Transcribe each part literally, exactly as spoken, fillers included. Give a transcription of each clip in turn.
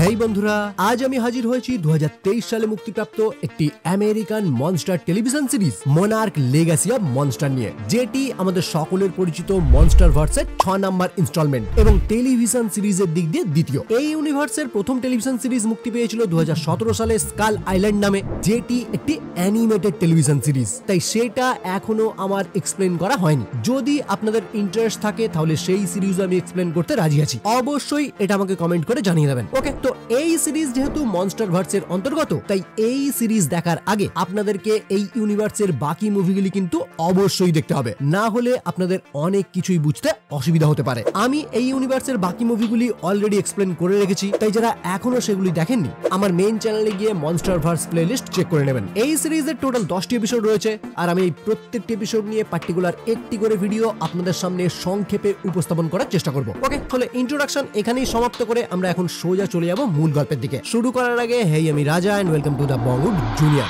हेई बंधुरा आज आमी हाजिर होएছি दो हज़ार तेईश সালে মুক্তিপ্রাপ্ত একটি American monster television series monarch legacy of monster নিয়ে, যেটি আমাদের সকলের পরিচিত মনস্টার ভার্সের छह নম্বর ইনস্টলমেন্ট এবং টেলিভিশন সিরিজের দিক দিয়ে দ্বিতীয়। এই ইউনিভার্সের প্রথম টেলিভিশন সিরিজ মুক্তি পেয়েছিল दो हज़ार सत्रह সালে স্কাল আইল্যান্ড নামে, যেটি একটি অ্যানিমেটেড টেলিভিশন সিরিজ, তাই সেটা এখনো আমার এক্সপ্লেইন করা হয়নি। যদি আপনাদের ইন্টারেস্ট থাকে তাহলে সেই সিরিজ আমি এক্সপ্লেইন করতে রাজি আছি, অবশ্যই এটা আমাকে কমেন্ট করে জানিয়ে দেবেন। ওকে, তো এই সিরিজ যেহেতু মনস্টার ভার্সের অন্তর্গত, তাই এই সিরিজ দেখার আগে আপনাদেরকে এই ইউনিভার্সের বাকি মুভিগুলি কিন্তু অবশ্যই দেখতে হবে, না হলে আপনাদের অনেক কিছুই বুঝতে অসুবিধা হতে পারে। আমি এই ইউনিভার্সের বাকি মুভিগুলি অলরেডি এক্সপ্লেন করে রেখেছি, তাই যারা এখনো সেগুলি দেখেননি আমার মেইন চ্যানেলে গিয়ে মনস্টার ভার্স প্লেলিস্ট চেক করে নেবেন। এই সিরিজের টোটাল দশটি এপিসোড রয়েছে, আর আমি এই প্রত্যেকটি এপিসোড নিয়ে পার্টিকুলার একটি করে ভিডিও আপনাদের সামনে সংক্ষেপে উপস্থাপন করার চেষ্টা করবো। ওকে, তাহলে ইন্ট্রোডাকশন এখানেই সমাপ্ত করে আমরা এখন সোজা চলে যাব মূল গল্পের দিকে। শুরু করার আগে হেই, আমি Raja and welcome to the Bongwood junior.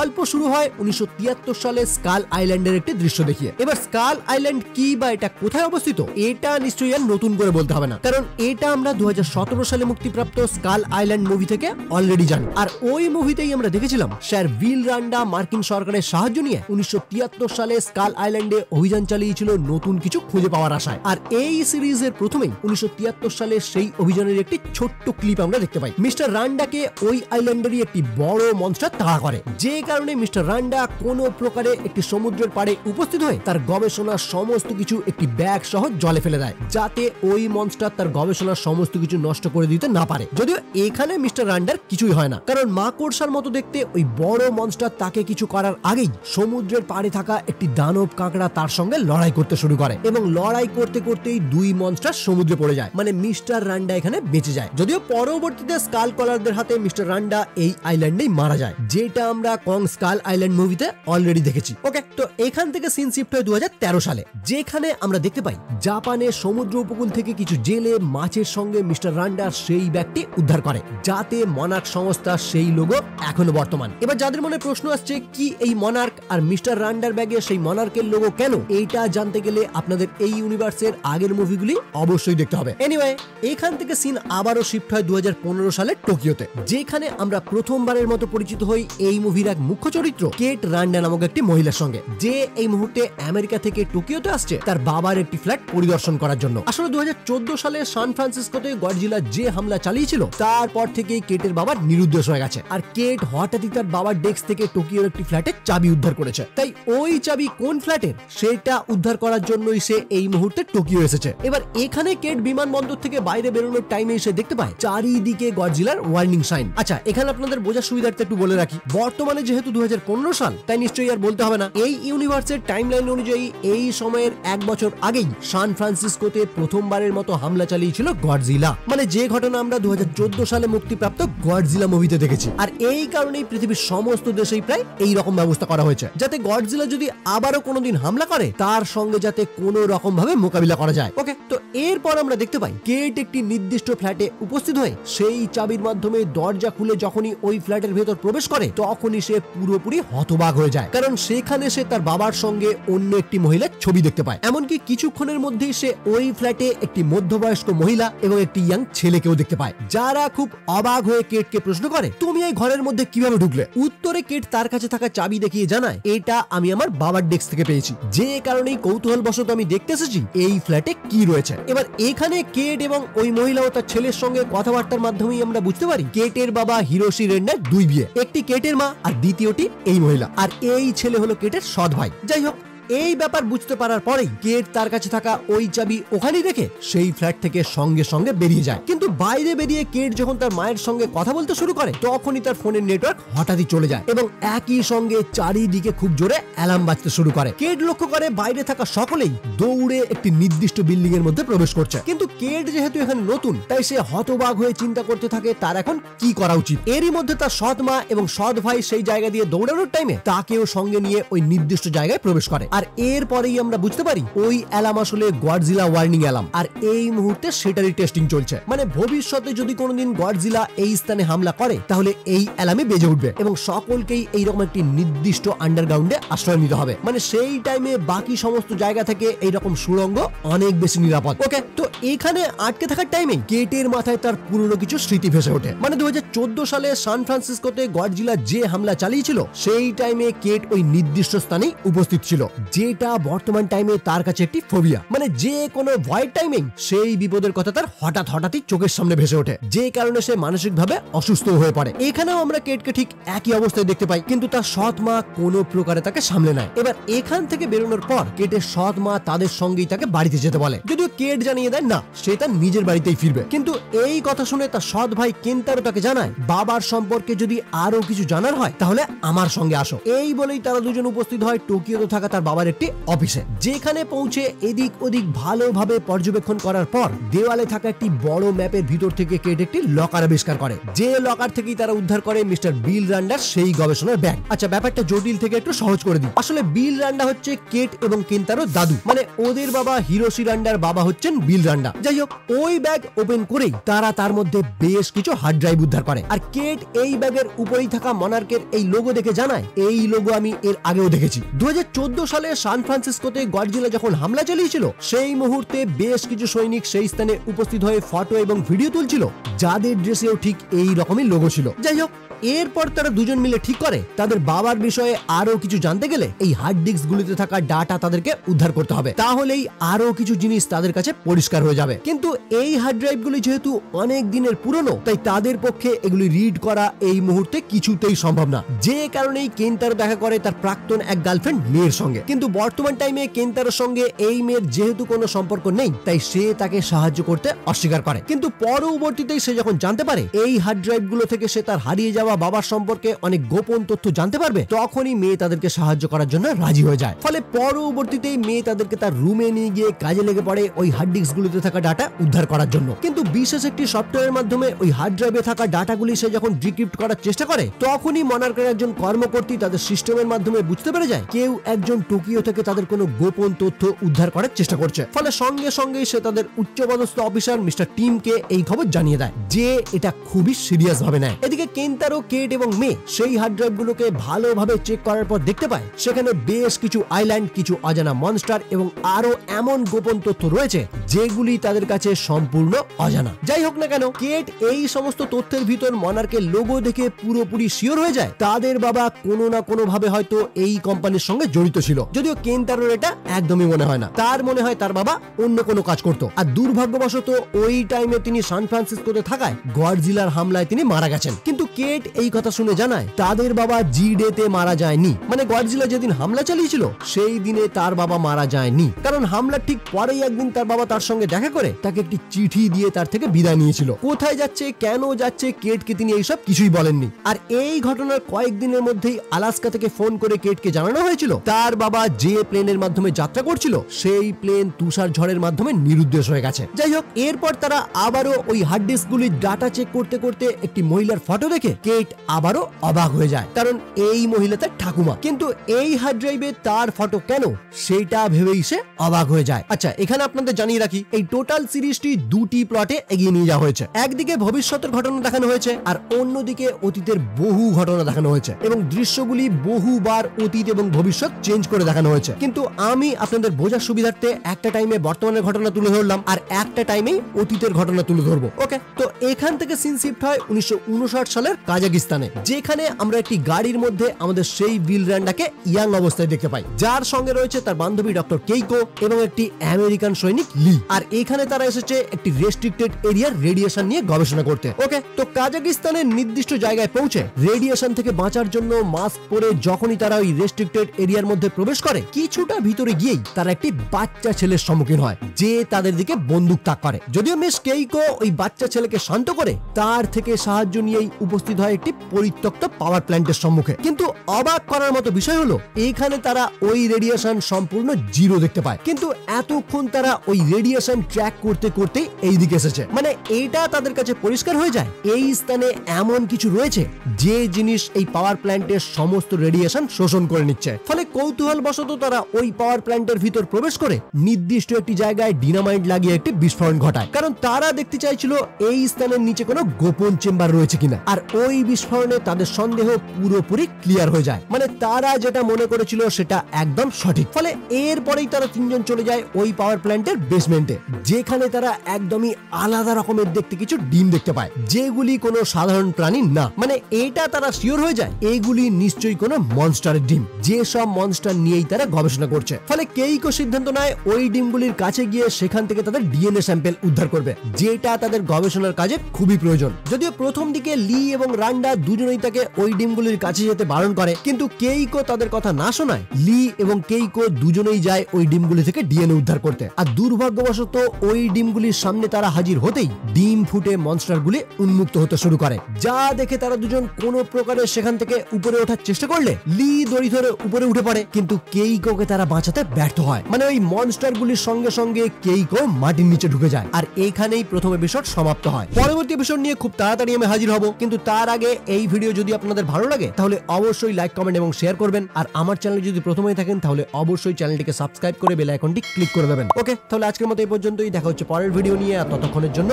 গল্প শুরু হয় উনিশশো তিয়াত্তর সালে স্কাল আইল্যান্ডের একটি দৃশ্য দেখিয়ে। এবার স্কাল আইল্যান্ড কি বা এটা কোথায় অবস্থিত এটা নিশ্চয়ই আর নতুন করে বলতে হবে না, কারণ এটা আমরা দু হাজার সতেরো সালে মুক্তিপ্রাপ্ত স্কাল আইল্যান্ড মুভি থেকে অলরেডি জানি। আর ওই মুভিতেই আমরা দেখেছিলাম স্যার বিল রান্ডা মার্কিন সরকারের সাহায্য নিয়ে উনিশশো তিয়াত্তর সালে স্কাল আইল্যান্ডে অভিযান চালিয়েছিল নতুন কিছু খুঁজে পাওয়ার আশায়। আর এই সিরিজের প্রথমেই উনিশশো তিয়াত্তর সালে সেই অভিযানের একটি ছোট্ট ক্লিপ আমরা দেখতে পাই। মিস্টার রান্ডাকে ওই আইল্যান্ডেরই একটি বড় মনস্টার তাড়া করে, যে কারণে মিস্টার রান্ডা কোনো প্রকারে একটি সমুদ্রের পাড়ে উপস্থিত হয়ে তার গবেষণার সমস্ত কিছু একটি ব্যাগ সহ জলে ফেলে দেয়, যাতে ওই মনস্টার তার গবেষণার সমস্ত কিছু নষ্ট করে দিতে না পারে। যদিও এখানে মিস্টার রান্ডার কিছুই হয় না, কারণ মাকড়সার মতো দেখতে ওই বড় মনস্টার তাকে কিছু করার আগেই সমুদ্রের পাড়ে থাকা একটি দানব কাঁকড়া তার সঙ্গে লড়াই করতে শুরু করে এবং লড়াই করতে করতেই দুই মনস্টার সমুদ্রে পড়ে যায়, মানে মিস্টার রান্ডা এখানে বেঁচে যায়। যদিও পরবর্তীতে স্কাল কলারদের হাতে মিস্টার রান্ডা এই আইল্যান্ডেই মারা যায়, যেটা আমরা কং স্কাল আইল্যান্ড মুভিতে অলরেডি দেখেছি। ওকে, তো এখান থেকে সিন শিফট হয় দু হাজার তেরো সালে, যেখানে আমরা দেখতে পাই জাপানের সমুদ্র উপকূল থেকে কিছু জেলে মাছের সঙ্গে মিস্টার রান্ডার সেই ব্যাগটি উদ্ধার করে, যাতে মনার্ক সংস্থা সেই লোগো এখনো বর্তমান। এবার যাদের মনে প্রশ্ন আসছে কি এই মনার্ক আর মিস্টার রান্ডার ব্যাগে সেই মনার্কের লোগো কেন, এইটা জানতে গেলে আপনাদের এই ইউনিভার্সের আগের মুভিগুলি অবশ্যই দেখতে হবে। এনিওয়ে, এখান থেকে সিন আবারও শিফট হয় দু হাজার পনেরো সালে টোকিওতে, যেখানে আমরা প্রথমবারের মতো পরিচিত হই এই মুভি এক মুখ্য চরিত্র কেট রান্ডা নামক একটি মহিলার সঙ্গে, যে এই মুহূর্তে আমেরিকা থেকে টোকিওতে আসছে তার বাবার একটি ফ্ল্যাট পরিদর্শন করার জন্য। আসলে দু হাজার চোদ্দ সালে সান ফ্রান্সিসকোতে গডজিলা যে হামলা চালিয়েছিল তারপর থেকেই কেটের বাবা নিরুদ্দেশ হয়ে গেছে, আর কেট হঠাৎই তার বাবার ডেস্ক থেকে টোকিওর একটি ফ্ল্যাটের চাবি উদ্ধার করেছে। তাই ওই চাবি কোন ফ্ল্যাটের সেটা উদ্ধার করার জন্যই সে এই মুহূর্তে টোকিও এসেছে। এবার এখানে কেট বিমানবন্দর থেকে বাইরে বেরোনোর টাইমে এসে দেখতে পায় চারিদিকে গডজিলার ওয়ার্নিং সাইন। আচ্ছা, এখানে আপনাদের বোঝার সুবিধার্থে একটু বলে রাখি, বর্তমানে যেহেতু দু হাজার পনেরো সাল তাই নিশ্চয়ই আর বলতে হবে না। এই ইউনিভার্সের টাইমলাইন অনুযায়ী এই সময়ের এক বছর আগেই সান ফ্রান্সিসকোতে প্রথমবারের মতো হামলা চালিয়েছিল গডজিলা, মানে যে ঘটনা আমরা দু হাজার চোদ্দ সালে মুক্তিপ্রাপ্ত গডজিলা মুভিতে দেখেছি। আর এই কারণেই পৃথিবীর সমস্ত দেশেই প্রায় এই রকম ব্যবস্থা করা হয়েছে, যাতে গডজিলা যদি আবারও কোনোদিন হামলা করে তার সঙ্গে যাতে কোনো রকম ভাবে মোকাবিলা করা যায়। ওকে, তো এরপর আমরা দেখতে পাই কেট একটি নির্দিষ্ট ফ্ল্যাটে উপস্থিত হয়ে সেই চাবির মাধ্যমে দরজা খুলে যখনই ওই ফ্ল্যাটের ভেতর প্রবেশ করে তখনই সে পুরোপুরি হতবাক হয়ে যায়, কারণ সেখানে সে তার বাবার সঙ্গে অন্য একটি মহিলার ছবি দেখতে পায়। এমনকি কিছুক্ষণের মধ্যেই সে ওই ফ্ল্যাটে একটি মধ্যবয়স্ক মহিলা এবং একটি ইয়াং ছেলেকেও দেখতে পায়, যারা খুব অবাক হয়ে কেটকে প্রশ্ন করে তুমি এই ঘরের মধ্যে কিভাবে ঢুকলে। উত্তরে কেট তার কাছে থাকা চাবি দেখিয়ে জানায় এটা আমি আমার বাবার ডেস্ক থেকে পেয়েছি, যে কারণেই কৌতূহলবশত আমি দেখতে এসেছি এই ফ্ল্যাটে কি রয়েছে। এবার এখানে কেট এবং ওই মহিলা ও তার ছেলের সঙ্গে কথাবার্তার মাধ্যমেই আমরা বুঝতে পারি কেটের বাবা হিরোশি রেন্ডার দুই বিয়ে, একটি কেটের মা আর দ্বিতীয়টি এই মহিলা, আর এই ছেলে হলো কেটের সৎ ভাই। যাই হোক, এই ব্যাপার বুঝতে পারার পরেই কেট তার কাছে থাকা ওই চাবি ওখানে রেখে সেই ফ্ল্যাট থেকে সঙ্গে সঙ্গে বেরিয়ে যায়। কিন্তু বাইরে বেরিয়ে কেট যখন তার মায়ের সঙ্গে কথা বলতে শুরু করে তখনই তার ফোনের নেটওয়ার্ক হঠাৎই চলে যায় এবং একই সঙ্গে চারিদিকে খুব জোরে অ্যালার্ম বাজতে শুরু করে। কেট লক্ষ্য করে বাইরে থাকা সকলেই দৌড়ে একটি নির্দিষ্ট বিল্ডিং এর মধ্যে প্রবেশ করছে, কিন্তু কেট যেহেতু এখানে নতুন তাই সে হতবাক হয়ে চিন্তা করতে থাকে তার এখন কি করা উচিত। এরই মধ্যে তার সৎ মা এবং সৎ ভাই সেই জায়গা দিয়ে দৌড়ানোর টাইমে তাকেও সঙ্গে নিয়ে ওই নির্দিষ্ট জায়গায় প্রবেশ করে। আর এর পরেই আমরা বুঝতে পারি ওই অ্যালার্ম আসলে গডজিলা ওয়ার্নিং অ্যালার্ম, আর এই মুহূর্তে সেটারই টেস্টিং চলছে। মানে ভবিষ্যতে যদি কোনোদিন গডজিলা এই স্থানে হামলা করে তাহলে এই অ্যালার্মে বেজে উঠবে এবং সকলকেই এইরকম একটি নির্দিষ্ট আন্ডারগ্রাউন্ডে আশ্রয় নিতে হবে। মানে সেই টাইমে বাকি সমস্ত জায়গা থেকে এইরকম সুড়ঙ্গ অনেক বেশি নিরাপদ। ওকে, তো এখানে আটকে থাকার টাইমে গেটের মাথায় তার পুরনো কিছু স্মৃতি ভেসে ওঠে। মানে দু হাজার চোদ্দ সালে সান ফ্রান্সিসকোতে গডজিলা যে হামলা চালিয়েছিল সেই টাইমে কেট ওই নির্দিষ্ট স্থানে উপস্থিত ছিল, যেটা বর্তমান টাইমে তার কাছে একটি ফোবিয়া। মানে যে কোনো ভয়ের টাইমে সেই বিপদের কথা তার হঠাৎ হঠাৎই চোখের সামনে ভেসে ওঠে, যে কারণে সে মানসিকভাবে অসুস্থ হয়ে পড়ে। এখানেও আমরা কেটকে ঠিক একই অবস্থায় দেখতে পাই, কিন্তু তার সৎ মা কোনো প্রকারে তাকে সামলে নেয়। এবার এখান থেকে বেরোনোর পর কেটের সৎ মা তাদের সঙ্গেই তাকে বাড়িতে যেতে বলে, যদিও কেট জানিয়ে দেয় না সে তার নিজের বাড়িতেই ফিরবে। কিন্তু এই কথা শুনে তার সৎ ভাই কেন্তারও তাকে জানায় বাবার সম্পর্কে যদি আরো কিছু জানার হয় তাহলে আমার সঙ্গে আসো। এই বলেই তারা দুজন উপস্থিত হয় টোকিওতে থাকা তার বাবার একটি অফিসে, যেখানে পৌঁছে এদিক ওদিক ভালোভাবে পর্যবেক্ষণ করার পর দেওয়ালে থাকা একটি বড় ম্যাপের ভিতর থেকে কেট একটি লকার আবিষ্কার করে, যে লকার থেকেই তারা উদ্ধার করে মিস্টার বিল রান্ডার সেই গবেষণার ব্যাগ। আচ্ছা, ব্যাপারটা জটিল থেকে একটু সহজ করে দিই। আসলে বিল রান্ডা হচ্ছে কেট এবং কেন্তারোর দাদু, মানে ওদের বাবা হিরোশি রান্ডার বাবা হচ্ছেন বিল রান্ডা। যাই হোক, ওই ব্যাগ ওপেন করেই তারা তার মধ্যে বেশ কিছু হার্ড ড্রাইভ উদ্ধার করে, আর কেট এই ব্যাগের উপরেই থাকা মনার্কের এই লোগো দেখে জানায় এই লোগো আমি এর আগেও দেখেছি। দু হাজার চোদ্দ সালে সান ফ্রান্সিসকোতে গডজিলা যখন হামলা চালিয়েছিল সেই মুহূর্তে বেশ কিছু সৈনিক সেই স্থানে উপস্থিত হয়ে ফটো এবং ভিডিও তুলছিল, যাদের ড্রেসেও ঠিক এই রকমই লোগো ছিল। যাই হোক, এরপর তারা দুজন মিলে ঠিক করে তাদের বাবার বিষয়ে আরো কিছু জানতে গেলে এই হার্ড ডিস্ক গুলিতে থাকা ডাটা তাদেরকে উদ্ধার করতে হবে, তাহলেই আরো কিছু জিনিস তাদের কাছে পরিষ্কার হয়ে যাবে। কিন্তু এই হার্ড ড্রাইভ গুলি যেহেতু অনেক দিনের পুরনো তাই তাদের পক্ষে এগুলি রিড করা এই মুহূর্তে কিছুতেই সম্ভব না, যে কারণেই কেন্তারো দেখা করে তার প্রাক্তন এক গার্লফ্রেন্ড মেয়ের সঙ্গে। কিন্তু বর্তমান টাইমে কেন্তারোর সঙ্গে এই মেয়ের যেহেতু কোনো সম্পর্ক নেই তাই সে তাকে সাহায্য করতে অস্বীকার করে। কিন্তু পরবর্তীতে সে যখন জানতে পারে এই হার্ড ড্রাইভ গুলো থেকে সে তার হারিয়ে যাওয়া বাবার সম্পর্কে অনেক গোপন তথ্য জানতে পারবে, তখনই মেয়ে তাদেরকে সাহায্য করার জন্য রাজি হয়ে যায়। ফলে পরবর্তীতে মেয়ে তাদেরকে তার রুমে নিয়ে গিয়ে কাজে লেগে পড়ে ওই হার্ড ডিস্কগুলিতে থাকা ডাটা উদ্ধার করার জন্য। কিন্তু বিশেষ একটি সফটওয়্যারের মাধ্যমে ওই হার্ড ড্রাইভে থাকা ডাটাগুলি সে যখন ডিক্রিপ্ট করার চেষ্টা করে তখনই মনার্কের একজন কর্মকর্তা তাদের সিস্টেমের মাধ্যমে বুঝতে পেরে যায় কেউ একজন টোকিও থেকে তাদের কোনো গোপন তথ্য উদ্ধার করার চেষ্টা করছে। ফলে সঙ্গে সঙ্গে সে তাদের উচ্চপদস্থ অফিসার মিস্টার টিমকে এই খবর জানিয়ে দেয়, যে এটা খুবই সিরিয়াস ভাবে নেয়। এদিকে কেন্তারো, কেট এবং মেয়ে সেই হার্ড ড্রাইভ গুলোকে ভালোভাবে চেক করার পর দেখতে পায় সেখানে বেশ কিছু আইল্যান্ড, কিছু অজানা মনস্টার এবং আরো এমন গোপন তথ্য রয়েছে যেগুলি তাদের কাছে সম্পূর্ণ অজানা। যাই হোক না কেন, কেট এই সমস্ত তথ্যের ভিতর মনার্কের লোগো দেখে পুরোপুরি শিওর হয়ে যায় তাদের বাবা কোনো না কোনো ভাবে হয়তো এই কোম্পানির সঙ্গে জড়িত ছিল, যদিও কেন্তারোর এটা একদমই মনে হয় না। তার মনে হয় তার বাবা অন্য কোনো কাজ করতো, আর দুর্ভাগ্যবশত ওই টাইমে তিনি সান ফ্রান্সিসকোতে থাকায় গডজিলার হামলায় তিনি মারা গেছেন। কিন্তু কেট এই কথা শুনে জানায় তাদের বাবা জি ডে তে মারা যায়নি, মানে গডজিলা যেদিন হামলা চালিয়েছিল সেই দিনে তার বাবা মারা যায়নি, কারণ হামলার ঠিক পরেই একদিন তার বাবা তার সঙ্গে দেখা করে তাকে একটি চিঠি দিয়ে তার থেকে বিদায় নিয়েছিল। কোথায় যাচ্ছে, কেন যাচ্ছে, কেটকে তিনি এইসব কিছুই বলেননি। আর এই ঘটনার কয়েকদিনের মধ্যেই আলাস্কা থেকে ফোন করে কেটকে জানানো হয়েছিল তার বাবা যে প্লেনের মাধ্যমে যাত্রা করছিল সেই প্লেন তুষার ঝড়ের মাধ্যমে নিরুদ্দেশ হয়ে গেছে। যাই হোক, এরপর তারা আবারও ওই হার্ড ডিস্ক গুলির ডাটা চেক করতে করতে একটি মহিলার ফটো দেখে কেট আবারও অবাক হয়ে যায়, কারণ এই মহিলা তার ঠাকুমা। কিন্তু এই হার্ড ড্রাইভে তার ফটো কেন সেটা ভেবেই সে অবাক হয়ে যায়। আচ্ছা, এখানে আপনাদের জানিয়ে রাখি এই টোটাল সিরিজটি দুটি প্লটে এগিয়ে নিয়ে যাওয়া হয়েছে। একদিকে ভবিষ্যতের ঘটনা দেখানো হয়েছে আর অন্যদিকে অতীতের বহু ঘটনা দেখানো হয়েছে এবং দৃশ্যগুলি বহুবার অতীত এবং ভবিষ্যৎ চেঞ্জ করে দেখানো হয়েছে। কিন্তু আমি আপনাদের বোঝার সুবিধার্থে একটা টাইমে বর্তমানের ঘটনা তুলে ধরলাম আর একটা টাইমে অতীতের ঘটনা তুলে ধরবো। ওকে, তো এখান থেকে সিন শিফট হয় উনিশশো উনষাট সালের কাজাকিস্তানে, যেখানে আমরা একটি গাড়ির মধ্যে আমাদের সেই বিল রান্ডাকে ইয়াং অবস্থায় দেখতে পাই, যার সঙ্গে রয়েছে তার বান্ধবী ডক্টর কেইকো এবং একটি আমেরিকান সৈনিক লি। আর এখানে তারা এসেছে একটি রেস্ট্রিক্টেড এরিয়ার রেডিয়েশন নিয়ে গবেষণা করতে। ওকে, তো কাজাকিস্তানের নির্দিষ্ট জায়গায় পৌঁছে রেডিয়েশন থেকে বাঁচার জন্য মাস্ক পরে যখনই তারা ওই রেস্ট্রিক্টেড এরিয়ার মধ্যে প্রবেশ করে কিছুটা ভিতরে গিয়েই তারা একটি বাচ্চা ছেলের সম্মুখীন হয় যে তাদের দিকে বন্দুক তাক করে। যদিও মিস কেইকো ওই বাচ্চা ছেলেকে শান্ত করে তার থেকে সাহায্য নিয়েই উপস্থিত হয় একটি পরিত্যক্ত পাওয়ার প্ল্যান্টের সম্মুখে। কিন্তু অবাক করার মতো বিষয় হলো এখানে তারা ওই রেডিয়েশন সম্পূর্ণ জিরো দেখতে পায়, কিন্তু এতক্ষণ তারা ওই রেডিয়েশন ট্র্যাক করতে করতে এই দিকে এসেছে। মানে এটা তাদের কাছে পরিষ্কার হয়ে যায় এই স্থানে এমন কিছু রয়েছে যে জিনিস এই পাওয়ার প্ল্যান্টের সমস্ত রেডিয়েশন শোষণ করে নিচ্ছে। ফলে কৌতূহল বশত তারা ওই পাওয়ার প্ল্যান্টের ভিতর প্রবেশ করে নির্দিষ্ট একটি জায়গায় ডিনামাইট লাগিয়ে একটি বিস্ফোরণ ঘটায়, কারণ তারা দেখতে চাইছিল এই স্থানের নিচে কোনো গোপন চেম্বার রয়েছে কিনা। আর ওই বিস্ফোরণে তাদের সন্দেহ পুরোপুরি ক্লিয়ার হয়ে যায়, মানে তারা যেটা মনে করেছিল সেটা একদম সঠিক। ফলে এরপরেই তারা তিনজন চলে যায় ওই পাওয়ার প্ল্যান্টের বেসমেন্টে, যেখানে তারা একদমই আলাদা রকমের দেখতে কিছু ডিম দেখতে পায়, যেগুলি কোনো সাধারণ প্রাণী না। মানে এটা তারা শিওর হয়ে যায় এইগুলি নিশ্চয়ই কোনো মনস্টারের ডিম, যে সব মনস্টার নিয়েই তারা গবেষণা করছে। ফলে কেইকো সিদ্ধান্ত নেয় ওই ডিমগুলির কাছে গিয়ে সেখান থেকে তাদের ডিএনএ স্যাম্পেল উদ্ধার করবে, যেটা তাদের গবেষণার কাজে খুবই প্রয়োজন। যদিও প্রথম দিকে লি এবং রান্ডা দুজনেই তাকে ওই ডিমগুলির কাছে যেতে বারণ করে, কিন্তু কেইকো তাদের কথা না শোনায় লি এবং কেইকো দুজনেই যায় ওই ডিমগুলি থেকে ডিএনএ উদ্ধার করতে। আর দুর্ভাগ্যবশত ওই ডিমগুলির সামনে তারা হাজির হতেই ডিম ফুটে মনস্টারগুলি উন্মুক্ত হতে শুরু করে, যা দেখে তারা দুজন কোনো প্রকারে সেখান থেকে উপরে ওঠার চেষ্টা করলে লি দড়ি ধরে উপরে উঠে পড়ে, কিন্তু কেইকোকে তারা বাঁচাতে ব্যর্থ হয়। মানে ওই মনস্টারগুলির সঙ্গে সঙ্গে কেইকো মাটির নিচে ঢুকে যায়। আর এইখানেই প্রথম এপিসোড সমাপ্ত হয়। পরবর্তী এপিসোড নিয়ে খুব তাড়াতাড়ি আমি হাজির হব, কিন্তু তার আগে এই ভিডিও যদি আপনাদের ভালো লাগে তাহলে অবশ্যই লাইক, কমেন্ট এবং শেয়ার করবেন। আর আমার চ্যানেলে যদি প্রথমেই থাকেন তাহলে অবশ্যই চ্যানেলটিকে সাবস্ক্রাইব করে বেল আইকনটি ক্লিক করে দেবেন। ওকে, তাহলে আজকের মতো এই পর্যন্তই, দেখা হচ্ছে পরের ভিডিও নিয়ে। আর ততক্ষণের জন্য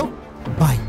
বাই।